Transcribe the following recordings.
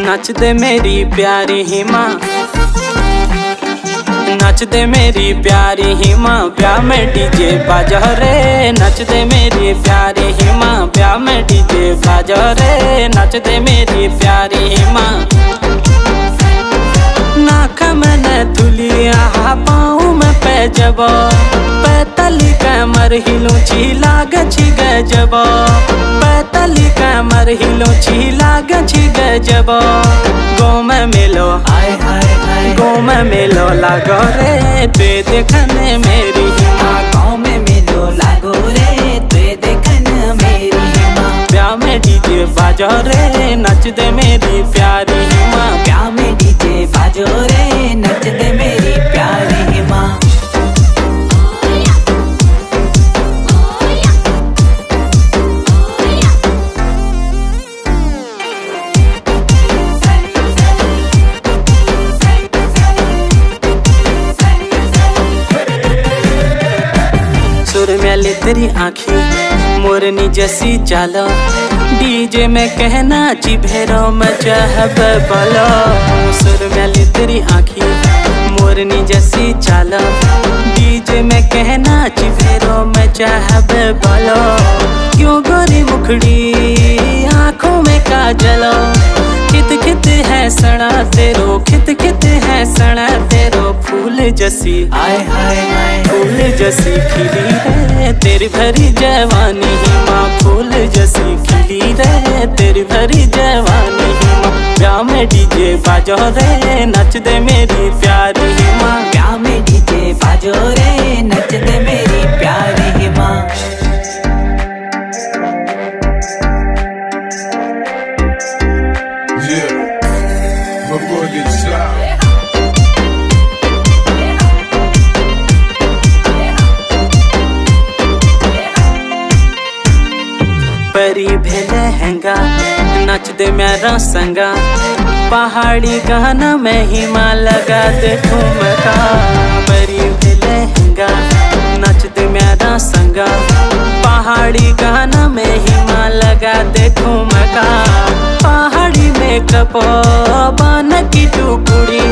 नाच दे मेरी प्यारी हिमा, नाच दे मेरी प्यारी हिमा, प्यार में डीजे बाजा रे। नाच दे मेरी प्यारी हिमा, प्यार में डीजे बाजा रे। नाच दे मेरी प्यारी हिमा। नाक मैंने धुलिया पाऊ में पे जब पैतली कमर हिलो छी लाग छी गजब, पैतली कमर हिलो छी लाग छी गजब। गोम मिलो हाय हाय हाय, गोम मिलो लागो रे ते देखने मेरी हिमा। गाँव में मिलो लागो रे ते देखने मेरी हिमा। प्यार में डीजे बाजो रे, नच दे मेरी प्यारी हिमा। प्यार में डीजे बाजो रे, नच दे मेरी प्यारी हिमा। सुरम्याली तेरी आँखी मोरनी जैसी चालो, डीजे में कहना जिभेरों में चाहब बोलो। सुरम्याली तेरी आँखी मोरनी जैसी चालो, डीजे में कहना जिभेरों में चाहब बोलो। क्यों गोरी मुखड़ी आँखों में काजलो, खित खित है सड़ा तेरो, खित खित है सड़ा तेरो। फूल जैसी आए हाय हाय, फूल जैसी खिली रे तेरी भरी जवानी हिमा। फूल जैसी खिली रे तेरी भरी जवानी हिमा। प्यार में डीजे बाजो रे, नच दे मेरी प्यारी हिमा। प्यार में डीजे बाजो रे, नच दे मेरी प्यारी हिमा। परी भेल लहंगा नाच दे मेरा संगा, पहाड़ी गाना में हिमा लगा दे ठुमका। परी भेल लहंगा नाच दे मेरा संगा, पहाड़ी गाना में हिमा लगा दे ठुमका। पहाड़ी में कपो बन की टुकड़ी,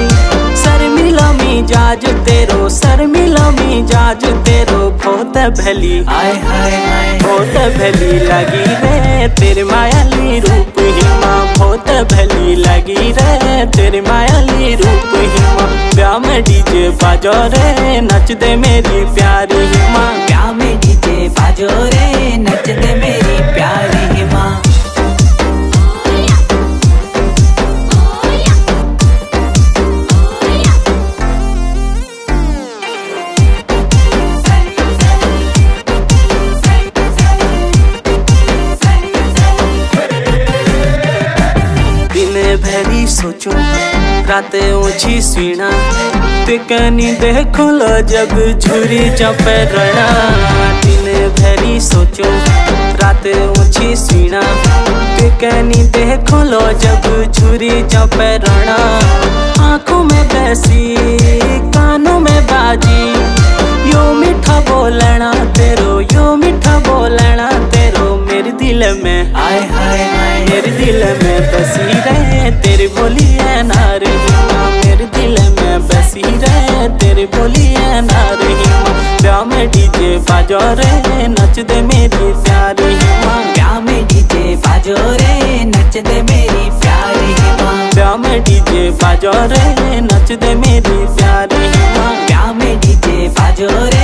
शर्मिला मिजाज तेरो, शर्मिला मिजाज तेरो। बहुत भली आय हाय हाय, बहुत भली लगी रे तेरे मायाली रूप हिमा। बहुत भली लगी रे तेरे मायाली रूप हिमा। प्यार में डीजे बाजो रे, नच दे मेरी प्यारी हिमा। प्यार में डीजे बाजो रे, नच दे मेरी प्यारी हिमा। भरी सोचो राते ऊँची सीना, तिकनी देखो लो जब झुरी चपेरणा। दिन भरी सोचो राते ऊँची सीना, तिकनी देखो लो जब झुरी चपेरणा। आँखों में बैसी कानों में बाजी, यो मीठा बोलना तेरो, यो मीठा बोलना तेरो। मेरे दिल में आय हाय हाय, मेरे दिल में बसी रहे तेरी बोली है नारे हिमा। मेरे दिल में बसी रहे तेरी बोली है नारे हिमा। प्यार में डीजे बाजो रे, नच दे मेरी प्यारी हिमा। प्यार में डीजे बाजो रे, नच दे मेरी प्यारी हिमा। प्यार में डीजे बाजो रे, नच दे मेरी प्यारी हिमा। प्यार में डीजे बाजो रे।